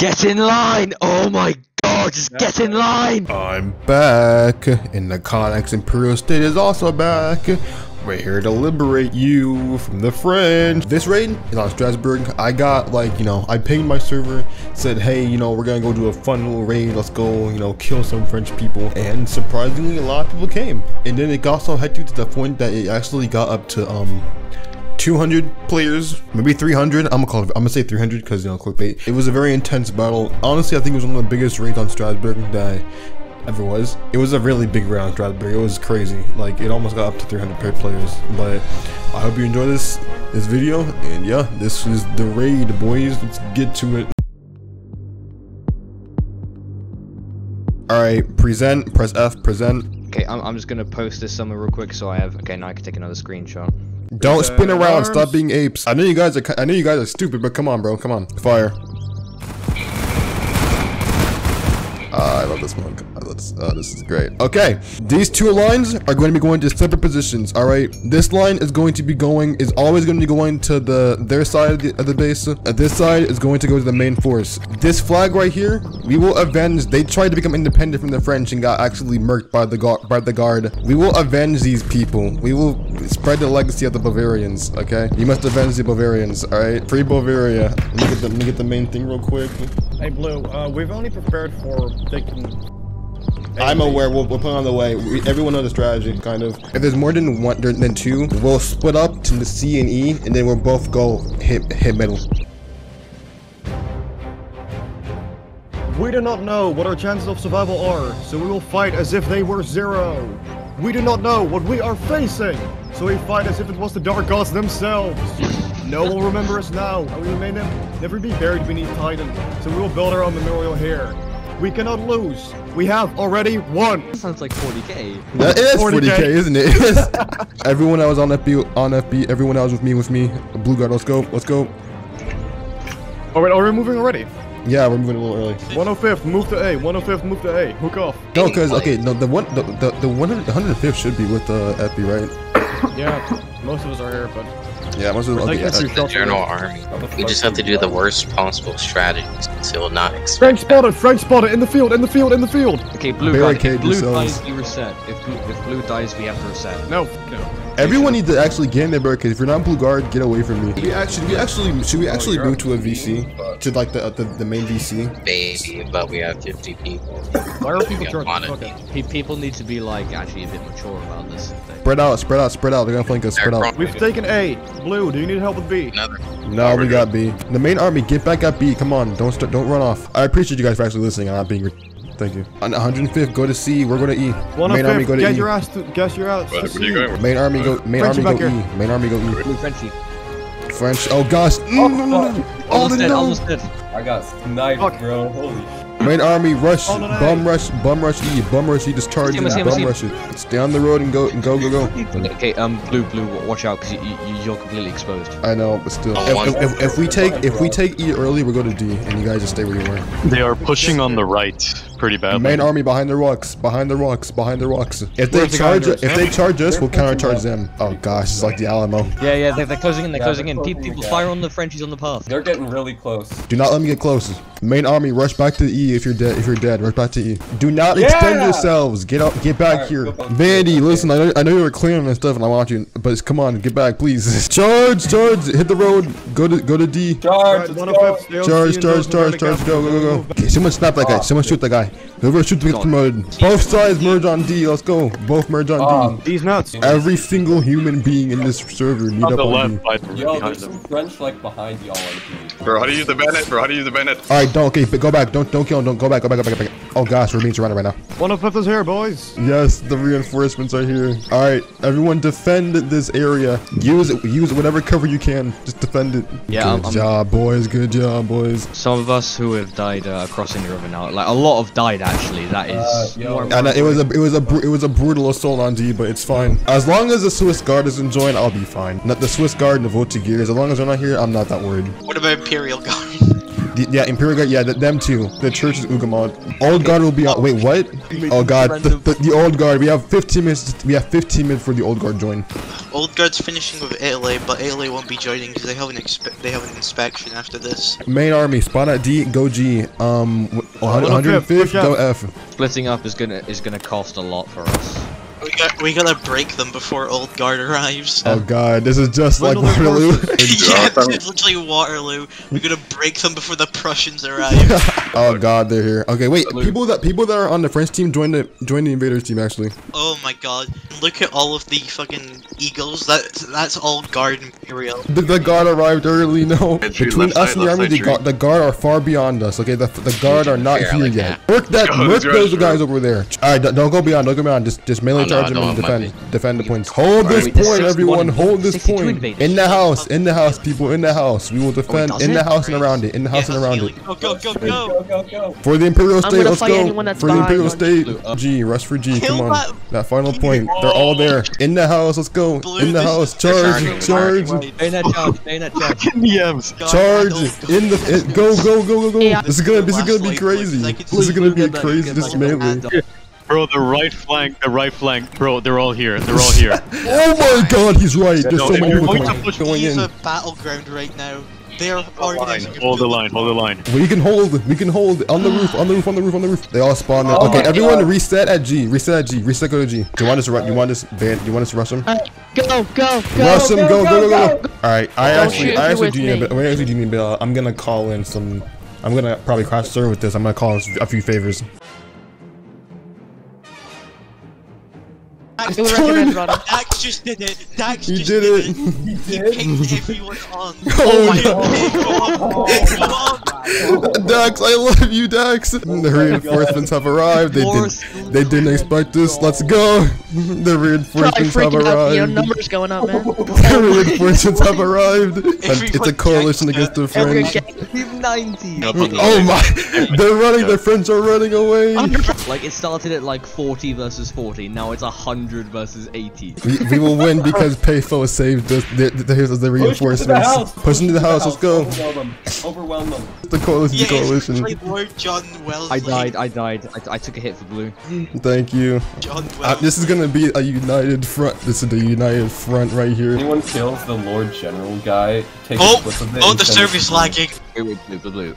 Get in line! Oh my god, just get in line! I'm back, and the Connex Imperial State is also back. We're here to liberate you from the French. This raid is on Strasbourg. I got like, you know, I pinged my server, said, hey, you know, we're gonna go do a fun little raid. Let's go, you know, kill some French people. And surprisingly, a lot of people came. And then it also had to the point that it actually got up to 200 players, maybe 300. I'm gonna say 300 because, you know, clickbait. It was a very intense battle. Honestly, I think it was one of the biggest raids on Strasbourg that ever was. It was a really big round, Strasbourg. It was crazy. Like, it almost got up to 300 players. But I hope you enjoy this video, and yeah, this is the raid, boys. Let's get to it. All right, present. Press F. Present. Okay, I'm just gonna post this somewhere real quick so I have. Okay, now I can take another screenshot. Don't spin around. Stop being apes. I know you guys are stupid, but come on, bro. Come on. Fire. I love this monk. This is great. Okay, these two lines are going to be going to separate positions. All right, this line is going to be always going to be going to their side of the base. This side is going to go to the main force. This flag right here, we will avenge. They tried to become independent from the French and got actually murked by the guard. We will avenge these people. We will spread the legacy of the Bavarians. Okay, you must avenge the Bavarians. All right, free Bavaria. Let me get the main thing real quick. Hey Blue, we've only prepared for I'm aware, we'll put on the way. Everyone knows the strategy, kind of. If there's more than two, we'll split up to the C and E, and then we'll both go hit middle. We do not know what our chances of survival are, so we will fight as if they were zero. We do not know what we are facing, so we fight as if it was the Dark Gods themselves. No one will remember us now, and we may never be buried beneath Titan, so we will build our own memorial here. We cannot lose. We have already won. That sounds like 40k. That is 40k, isn't it? Everyone that was on FB, everyone that was with me. Blue guard, let's go. Let's go. All right, are we moving already? Yeah, we're moving a little early. 105th, move to A. 105th, move to A. Hook off. No, because okay, no, the 105th should be with the FB, right? Yeah, most of us are here, but. Yeah, most of the general army. We just have to do the worst possible strategies, so we'll not expect. French spotted! In the field! Okay, Blue dies, we reset. If blue dies, we have to reset. No. Everyone needs to actually get in their barricade. If you're not blue guard, get away from me. Should we actually move to a VC? To like the main VC? Maybe, but we have 50 people. Why are people drunk? People need to be like actually a bit mature about this thing. Spread out. They're gonna flank us. Spread out. We've taken A. Blue, do you need help with B? No, we got B. The main army, get back at B. Come on, don't run off. I appreciate you guys for actually listening. I'm not being. Thank you. On 105th, go to C. We're going to E. Main army, go to E. Guess your ass. Main army, go E. Main army, go E. Blue, Frenchy. French. Oh gosh. No. Almost dead. I got sniped, bro. Holy shit. Main army, rush, bum rush E, discharge, bum rush it. Stay on the road and go. Okay, blue, watch out, because you're completely exposed. I know, but still. If we take E early, we'll go to D, and you guys just stay where you were. They are pushing on the right pretty badly. Main army behind the rocks. If they charge us, we'll countercharge them. Oh gosh, it's like the Alamo. Yeah, they're closing in. People fire on the Frenchies on the path. They're getting really close. Do not let me get close. Main army, rush back to E. If you're dead, rush back to E. Do not extend yourselves. Get back here. Vandy, listen, I know you were clearing and stuff, and I want you, but come on, get back, please. Charge, hit the road. Go to D. Charge, go. Okay, someone snap that guy. Someone shoot that guy. Whoever shoots gets promoted. Both sides merge on D. Let's go. Both merge on D. These nuts. Every single human being in this server need up on D. Yo, there's some French like behind y'all. Bro, how do you use the bayonet? All right, go back. Don't kill him. Don't go back. Oh gosh, we're being surrounded right now. 105th is here, boys. Yes, the reinforcements are here. All right, everyone, defend this area. Use whatever cover you can. Just defend it. Yeah. Good job, boys. Some of us who have died are crossing the river now. Like a lot have died actually. That is. And it was a brutal assault on D, but it's fine. As long as the Swiss guard doesn't join, I'll be fine. Not the Swiss guard and the Voltigeurs. As long as they're not here, I'm not that worried. What about Imperial guard? Yeah, Imperial Guard. Yeah, them too. The Church is Ugamond. Old Guard will be out. Wait, what? Oh God, the Old Guard. We have 15 minutes. We have 15 minutes for the Old Guard join. Old Guard's finishing with ALA, but ALA won't be joining because they have an inspection after this. Main army, spawn at D, go G. 105th, go F. Splitting up is gonna cost a lot for us. We gotta break them before Old Guard arrives. Oh God, this is just like Waterloo. Yeah, it's literally Waterloo. We're gonna break them before the Prussians arrive. Oh God, they're here. Okay, wait. People that are on the French team join the Invaders team actually. Oh my God, look at all of the fucking eagles. That's all Guard Imperial. The Guard arrived early. No, between us and the army, the Guard are far beyond us. Okay, the Guard are not here yet. Work those guys over there. All right, don't go beyond. Don't go beyond. Just mainly. And defend the points. Hold this point, everyone. Hold this point. In the house, people. In the house. We will defend in the house and around it. In the house and around it. Go, go, go, go, go, go. For the Imperial State, let's go. For the Imperial State, G. Rush for G. Come on. That final point. They're all there. In the house. Let's go. In the house. Charge. Charge. Charge. In the. Go, go, go, go, go. This is gonna be crazy. This melee. Bro, the right flank, bro, they're all here. Oh my God, he's right, there's so many people going in. It's a battleground right now. They're organizing. Hold the line. We can hold, on the roof. They all spawn there. Okay, everyone reset at G, go to G. Do you want us to rush them? Go. Rush them, go. Alright, I actually do need a bit, I'm gonna call in some, I'm gonna probably crash server with this, I'm gonna call in a few favors. Dax just did it. Dax just did it. He picked everyone on. Oh my God. Dax, I love you, Dax. The reinforcements have arrived. They didn't expect this. Let's go. The reinforcements have arrived. Your numbers going up, man. The reinforcements have arrived. It's a coalition against the French. Oh my! They're running. The French are running away. Like it started at like 40 versus 40. Now it's 100 versus 80. We will win because Payfo saved us. Here's the reinforcements. Push into the house. Let's go. Overwhelm them. The coalition. Yeah, it's John Welling. I died. I took a hit for Blue. Thank you. John Welling. This is gonna be a united front. This is the united front right here. Anyone kills the Lord General guy. Oh, the server's lagging. Wait, Blue.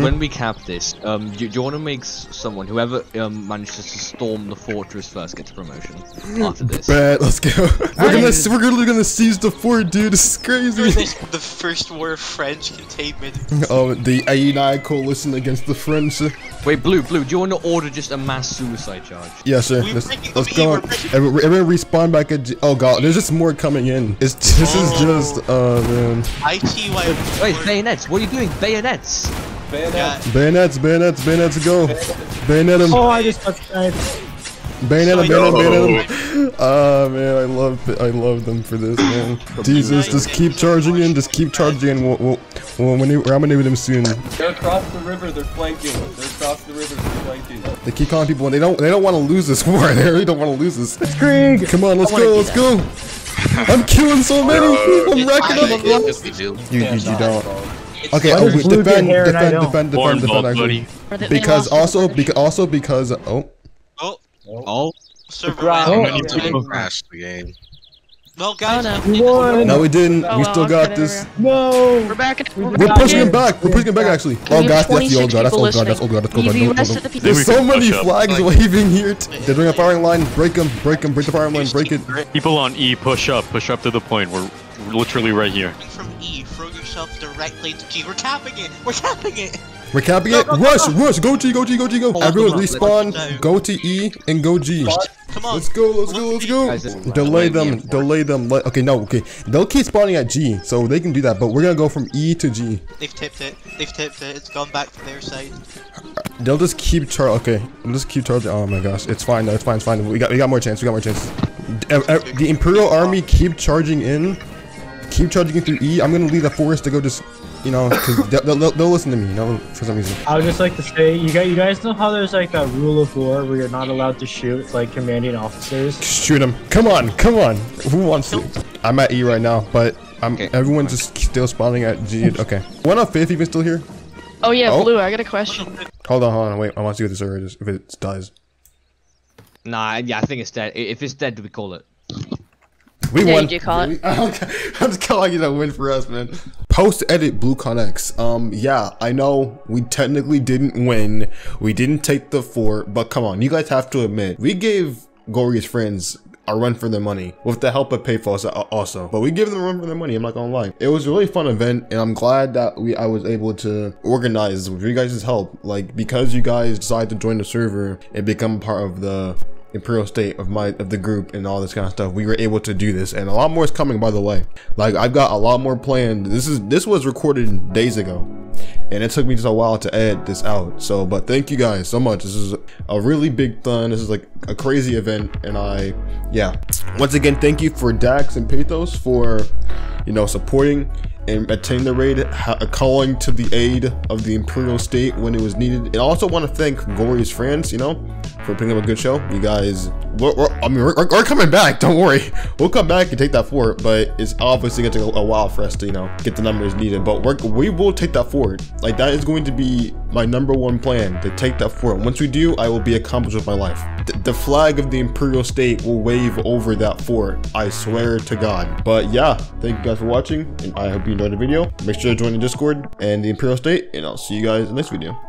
When we cap this, do you want to make someone, whoever manages to storm the fortress first gets a promotion after this? Bet, let's go. We're gonna seize the fort, dude. This is crazy. The first war of French containment. Oh, the A9 coalition against the French. Wait, Blue, do you want to order just a mass suicide charge? Yeah, sure. Let's go. Everyone respawn back at G. Oh God, there's just more coming in. This is just, man. ITY. Wait, bayonets, what are you doing? Bayonets, go. Bayonet him. Oh, I just touched that. Bayonet him. Ah, man, I love them for this, man. Jesus, just keep charging in. We'll dominate them soon. They're across the river, they're flanking. They keep calling people, and they don't want to lose this war. They really don't want to lose this. It's Krieg. Come on, let's go. I'm killing so many. I'm racking up. You don't. Okay, defend, because, Oh. Crashed the game. Well, guys, no, we didn't. We still got this. No. We're pushing him back. Actually. Oh God, that's the Old God. That's Old God. There's so many flags waving here. They're doing a firing line. Break them. Break the firing line. Break it. People on E, push up to the point. We're literally right here. From E, throw yourself directly to G. We're capping it. We're capping it. Rush. Go G. Everyone respawn. Go to E and go G. Come on. Let's go. Delay them. Okay. They'll keep spawning at G, so they can do that. But we're gonna go from E to G. They've tipped it. It's gone back to their side. They'll just keep charging. Okay. They'll just keep charging. Oh my gosh. It's fine. We got more chance. The Imperial Army keep charging in. Keep charging it through E. I'm gonna leave the forest to go just, you know, because they'll listen to me, you know, for some reason. I would just like to say, you guys know how there's like that rule of war where you're not allowed to shoot, like commanding officers? Shoot them. Come on. Who wants to? I'm at E right now, but everyone's just still spawning at G. Okay. 105th even still here? Oh yeah, oh. Blue, I got a question. Hold on, wait, I want to see what the server is, if it does. Nah, yeah, I think it's dead. If it's dead, do we call it? We won. You call it? I'm just calling it a win for us, man. Post-edit BlueConX. Yeah, I know we technically didn't win. We didn't take the fort, but come on, you guys have to admit, we gave Gory's friends a run for their money with the help of Payfo also, but we give them a run for their money. I'm not gonna lie, it was a really fun event, and I'm glad that I was able to organize with you guys' help, like, because you guys decided to join the server and become part of the imperial state of the group and all this kind of stuff. We were able to do this, and a lot more is coming, by the way. Like, I've got a lot more planned. This was recorded days ago, and it took me just a while to edit this out. So, but thank you guys so much. This is a really big fun. This is like a crazy event, and yeah. Once again, thank you for Dax and Pathos for, you know, supporting and attaining the raid, calling to the aid of the imperial state when it was needed. And I also want to thank Gory's friends, you know, for putting up a good show. You guys, we're coming back. Don't worry, we'll come back and take that forward. But it's obviously gonna take a while for us to, you know, get the numbers needed. But we will take that forward. Like, that is going to be my #1 plan, to take that forward. Once we do, I will be accomplished with my life. The flag of the imperial state will wave over that fort. I swear to God. But yeah, thank you guys for watching, and I hope you enjoyed the video. Make sure to join the Discord and the imperial state, and I'll see you guys in the next video.